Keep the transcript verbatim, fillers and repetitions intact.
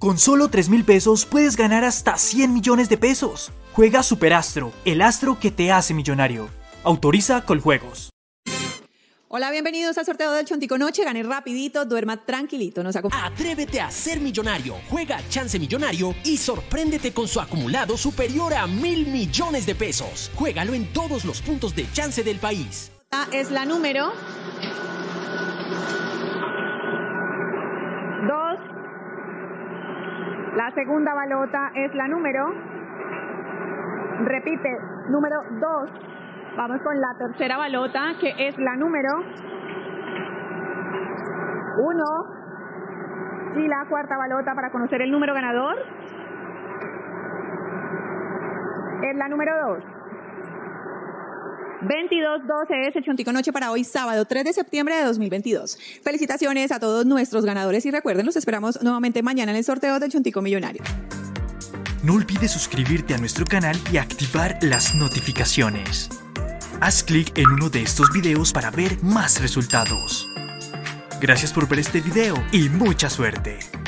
Con solo tres mil pesos puedes ganar hasta cien millones de pesos. Juega Superastro, el astro que te hace millonario. Autoriza Coljuegos. Hola, bienvenidos al sorteo del Chontico Noche. Gané rapidito, duerma tranquilito. Nos acompaña. Atrévete a ser millonario. Juega Chance Millonario y sorpréndete con su acumulado superior a mil millones de pesos. Juégalo en todos los puntos de chance del país. Esta es la número dos. La segunda balota es la número, repite, número dos. Vamos con la tercera balota, que es la número uno. Y la cuarta balota, para conocer el número ganador, es la número dos. veintidós doce es el Chontico Noche para hoy, sábado tres de septiembre de dos mil veintidós. Felicitaciones a todos nuestros ganadores y recuerden, los esperamos nuevamente mañana en el sorteo del Chontico Millonario. No olvides suscribirte a nuestro canal y activar las notificaciones. Haz clic en uno de estos videos para ver más resultados. Gracias por ver este video y mucha suerte.